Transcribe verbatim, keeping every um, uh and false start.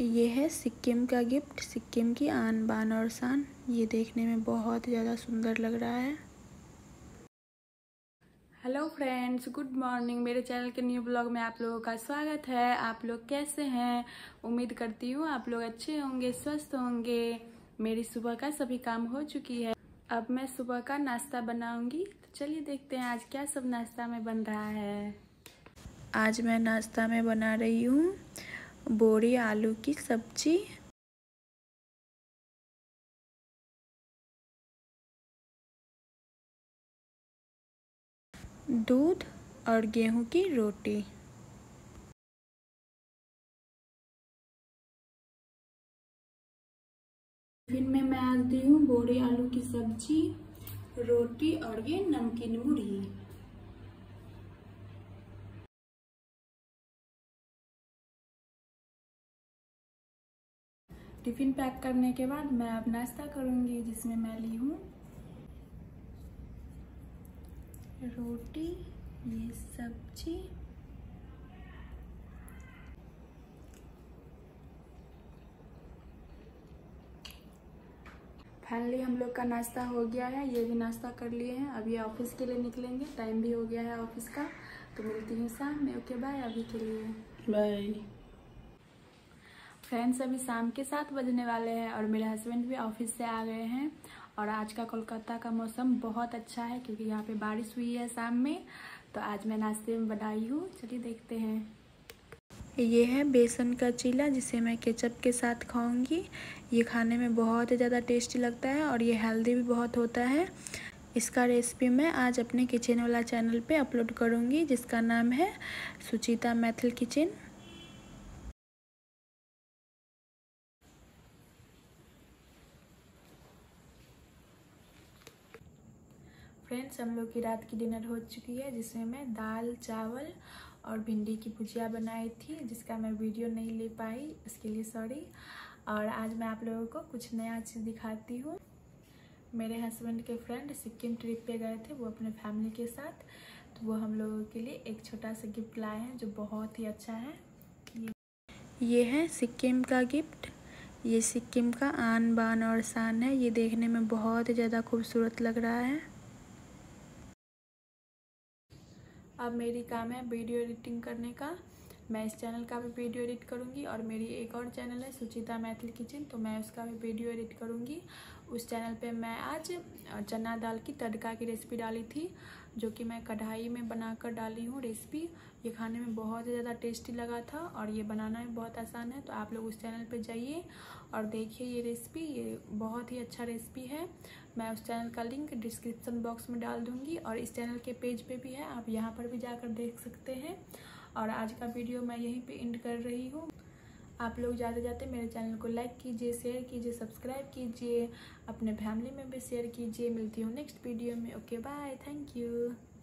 ये है सिक्किम का गिफ्ट, सिक्किम की आन बान और शान। ये देखने में बहुत ही ज़्यादा सुंदर लग रहा है। Hello friends, good morning. मेरे चैनल के न्यू ब्लॉग में आप लोगों का स्वागत है। आप लोग कैसे हैं? उम्मीद करती हूँ आप लोग अच्छे होंगे, स्वस्थ होंगे। मेरी सुबह का सभी काम हो चुकी है। अब मैं सुबह का नाश्ता बनाऊँगी, तो चलिए देखते हैं आज क्या सब नाश्ता में बन रहा है। आज मैं नाश्ता में बना रही हूँ बोरी आलू की सब्जी। दूध और गेहूं की रोटी। टिफिन में मैं आज दी हूँ बोरी आलू की सब्जी, रोटी और ये नमकीन मुरही। टिफ़िन पैक करने के बाद मैं अब नाश्ता करूंगी, जिसमें मैं ली हूँ रोटी, ये सब्जी, फाइनली हम लोग का नाश्ता हो गया है। ये भी नाश्ता कर लिए हैं। अभी ऑफिस के लिए निकलेंगे, टाइम भी हो गया है ऑफिस का। तो मिलती हूँ शाम में। ओके बाय, अभी के लिए बाय। फ्रेंड्स, अभी शाम के सात बजने वाले हैं और मेरे हस्बैंड भी ऑफिस से आ गए हैं। और आज का कोलकाता का मौसम बहुत अच्छा है क्योंकि यहाँ पे बारिश हुई है शाम में। तो आज मैं नाश्ते में बनाई हूँ, चलिए देखते हैं। ये है बेसन का चीला, जिसे मैं केचप के साथ खाऊंगी। ये खाने में बहुत ही ज़्यादा टेस्टी लगता है और ये हेल्दी भी बहुत होता है। इसका रेसिपी मैं आज अपने किचन वाला चैनल पर अपलोड करूँगी, जिसका नाम है सुचिता मैथिल किचन। फ्रेंड्स, हम लोग की रात की डिनर हो चुकी है, जिसमें मैं दाल चावल और भिंडी की भुजिया बनाई थी, जिसका मैं वीडियो नहीं ले पाई, इसके लिए सॉरी। और आज मैं आप लोगों को कुछ नया चीज़ दिखाती हूँ। मेरे हस्बैंड के फ्रेंड सिक्किम ट्रिप पे गए थे, वो अपने फैमिली के साथ। तो वो हम लोगों के लिए एक छोटा सा गिफ्ट लाए हैं जो बहुत ही अच्छा है। ये है सिक्किम का गिफ्ट। ये सिक्किम का आन बान और शान है। ये देखने में बहुत ही ज़्यादा खूबसूरत लग रहा है। अब मेरी काम है वीडियो एडिटिंग करने का। मैं इस चैनल का भी वीडियो एडिट करूंगी और मेरी एक और चैनल है सुचिता मैथिल किचन, तो मैं उसका भी वीडियो एडिट करूंगी। उस चैनल पे मैं आज चना दाल की तड़का की रेसिपी डाली थी, जो कि मैं कढ़ाई में बनाकर डाली हूँ रेसिपी। ये खाने में बहुत ही ज़्यादा टेस्टी लगा था और ये बनाना भी बहुत आसान है। तो आप लोग उस चैनल पे जाइए और देखिए ये रेसिपी, ये बहुत ही अच्छा रेसिपी है। मैं उस चैनल का लिंक डिस्क्रिप्शन बॉक्स में डाल दूँगी और इस चैनल के पेज पे भी है, आप यहाँ पर भी जाकर देख सकते हैं। और आज का वीडियो मैं यहीं पे एंड कर रही हूँ। आप लोग जाते जाते मेरे चैनल को लाइक कीजिए, शेयर कीजिए, सब्सक्राइब कीजिए, अपने फैमिली में भी शेयर कीजिए। मिलती हूँ नेक्स्ट वीडियो में। Okay bye, thank you.